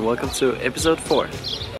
and welcome to episode 4.